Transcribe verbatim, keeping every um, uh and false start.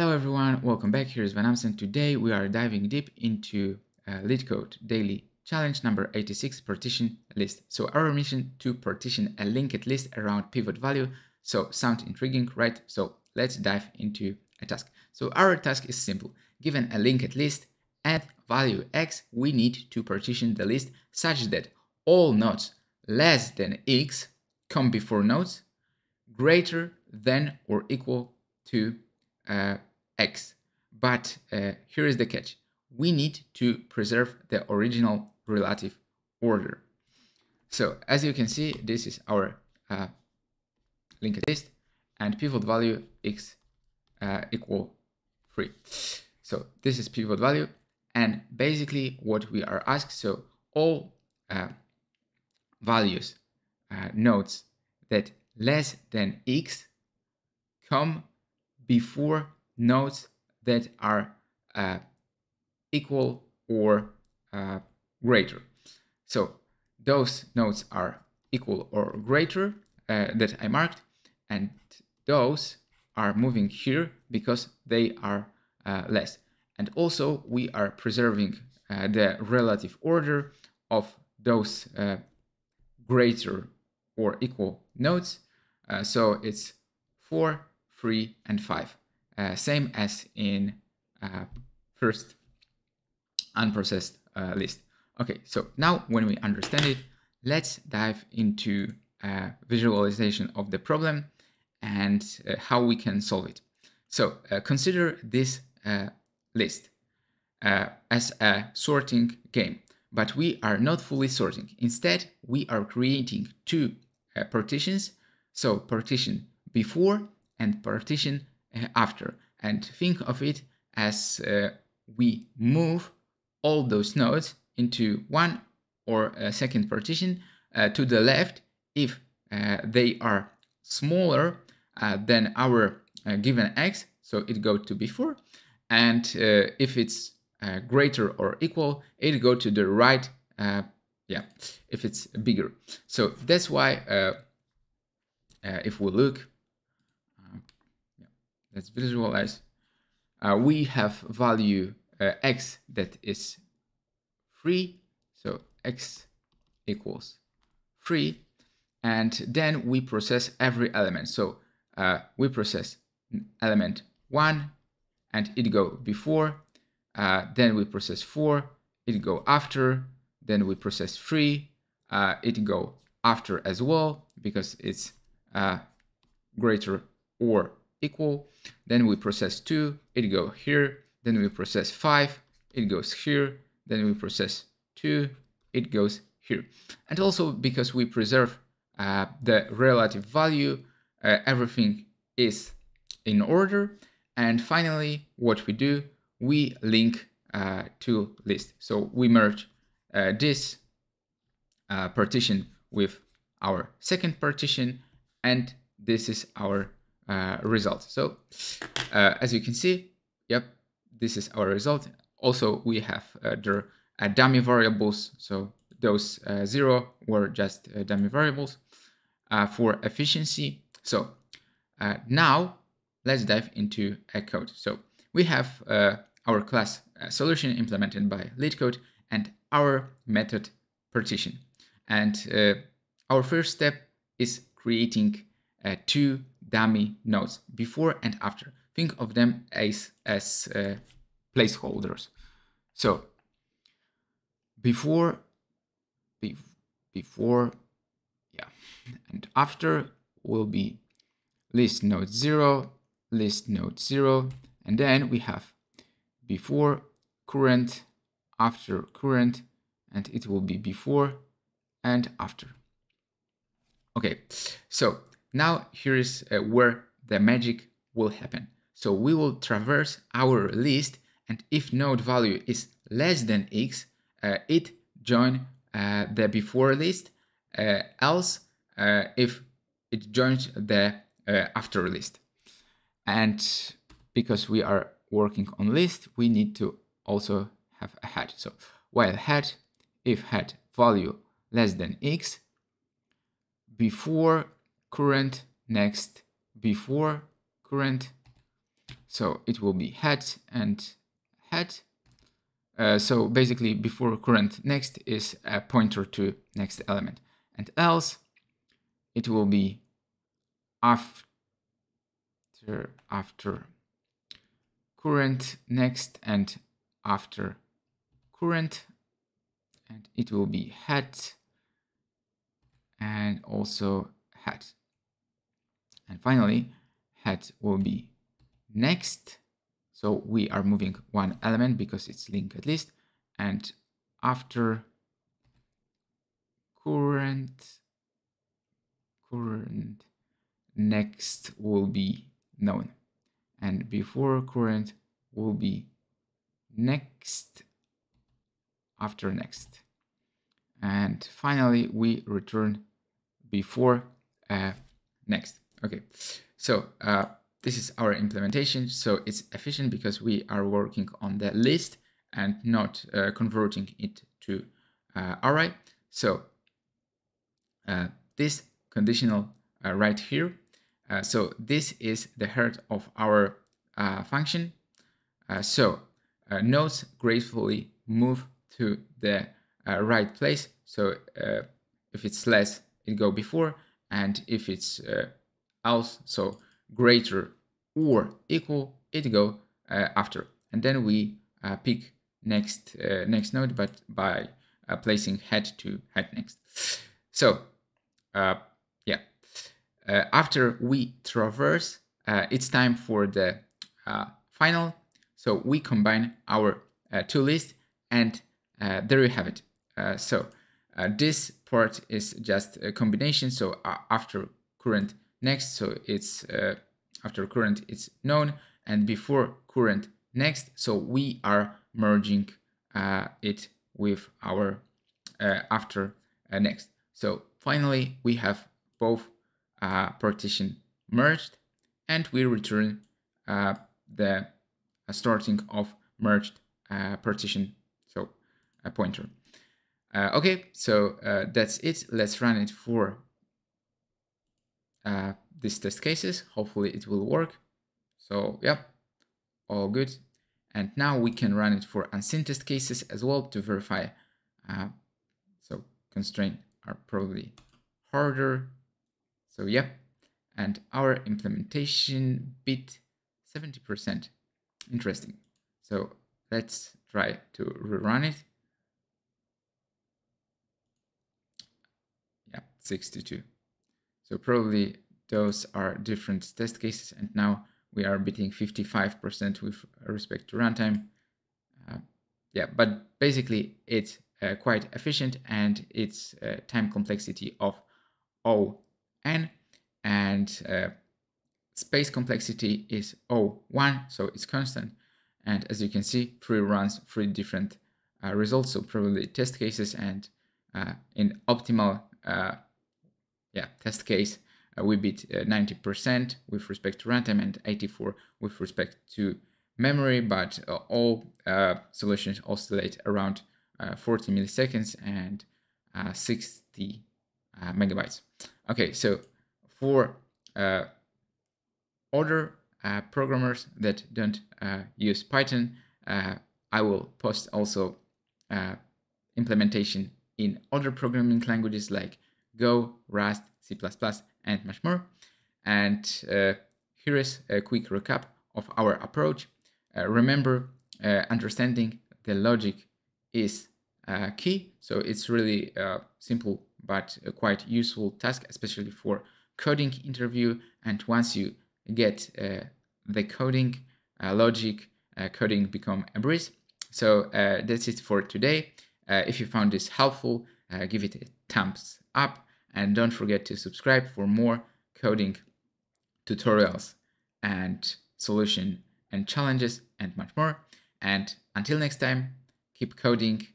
Hello everyone, welcome back. Here is Van Amsen. Today we are diving deep into uh, LeetCode daily challenge number eighty-six, partition list. So our mission to partition a linked list around pivot value. So sound intriguing, right? So let's dive into a task. So our task is simple. Given a linked list at value X, we need to partition the list such that all nodes less than X come before nodes greater than or equal to uh, X. But uh, here is the catch. We need to preserve the original relative order. So as you can see, this is our uh, linked list and pivot value X uh, equal three. So this is pivot value. And basically what we are asked, so all uh, values, uh, nodes that less than X come before nodes that are uh, equal or uh, greater. So those nodes are equal or greater uh, that I marked, and those are moving here because they are uh, less. And also we are preserving uh, the relative order of those uh, greater or equal nodes. Uh, so it's four, three, and five, uh, same as in uh, first unprocessed uh, list. Okay, so now when we understand it, let's dive into uh, visualization of the problem and uh, how we can solve it. So uh, consider this uh, list uh, as a sorting game, but we are not fully sorting. Instead, we are creating two uh, partitions. So partition before and partition uh, after, and think of it as uh, we move all those nodes into one or a second partition uh, to the left if uh, they are smaller uh, than our uh, given X, so it goes to before, and uh, if it's uh, greater or equal, it go to the right, uh, yeah, if it's bigger. So that's why uh, uh, if we look, uh, yeah, let's visualize, uh, we have value uh, X that is three, so X equals three, and then we process every element. So uh, we process element one, and it go before, uh, then we process four, it go after, then we process three, uh, it go after as well, because it's uh, greater or equal, then we process two, it go here, then we process five, it goes here, then we process two, it goes here. And also because we preserve uh, the relative value, uh, everything is in order. And finally, what we do, we link uh, two lists. So we merge uh, this uh, partition with our second partition, and this is our uh, result. So uh, as you can see, yep, this is our result. Also, we have uh, the uh, dummy variables. So those uh, zero were just uh, dummy variables uh, for efficiency. So uh, now, let's dive into a code. So we have uh, our class uh, solution implemented by LeetCode and our method partition. And uh, our first step is creating uh, two dummy nodes, before and after. Think of them as, as uh, placeholders. So before, be, before, yeah, and after will be list node zero, list node zero, and then we have before current, after current, and it will be before and after. Okay, so now here is uh, where the magic will happen. So we will traverse our list, and if node value is less than X, uh, it join uh, the before list, uh, else uh, if it joins the uh, after list. And because we are working on list, we need to also have a head. So while head, if head value less than X, before current, next before current, So it will be head and head. Uh, so basically before current next is a pointer to next element, and else it will be after after current next and after current, and it will be head and also head. And finally head will be next. So we are moving one element because it's linked list, and after current, current next will be known, and before current will be next after next, and finally we return before uh, next. Okay, so uh, this is our implementation. So it's efficient because we are working on the list and not uh, converting it to uh, array. So uh, this conditional uh, right here. Uh, so this is the heart of our uh, function. Uh, so uh, nodes gracefully move to the uh, right place. So uh, if it's less, it go before, and if it's uh, else, so greater or equal, it go uh, after, and then we uh, pick next uh, next node, but by uh, placing head to head next. So uh, yeah, uh, after we traverse, uh, it's time for the uh, final. So we combine our uh, two lists, and uh, there you have it. Uh, so uh, this part is just a combination. So uh, after current next, so it's uh, after current it's known, and before current next, so we are merging uh, it with our uh, after uh, next. So finally we have both uh, partition merged, and we return uh, the uh, starting of merged uh, partition, so a pointer. Uh, okay, so uh, that's it. Let's run it for Uh, these test cases. Hopefully it will work. So yeah, all good. And now we can run it for unseen test cases as well to verify. Uh, so constraints are probably harder. So yeah, and our implementation beat seventy percent. Interesting. So let's try to rerun it. Yeah, sixty-two. So probably those are different test cases, and now we are beating fifty-five percent with respect to runtime. Uh, yeah, but basically it's uh, quite efficient, and it's uh, time complexity of O n, and uh, space complexity is O one, so it's constant. And as you can see, three runs, three different uh, results, so probably test cases, and uh, in optimal uh, yeah, test case, uh, we beat uh, ninety percent with respect to runtime and eighty-four percent with respect to memory, but uh, all uh, solutions oscillate around uh, forty milliseconds and uh, sixty uh, megabytes. Okay, so for uh, other uh, programmers that don't uh, use Python, uh, I will post also uh, implementation in other programming languages like Go, Rust, C plus plus, and much more. And uh, here is a quick recap of our approach. Uh, remember, uh, understanding the logic is uh, key. So it's really uh, simple, but a quite useful task, especially for coding interview. And once you get uh, the coding uh, logic, uh, coding become a breeze. So uh, that's it for today. Uh, if you found this helpful, uh, give it a thumbs up, and don't forget to subscribe for more coding tutorials and solution and challenges and much more. And until next time, keep coding.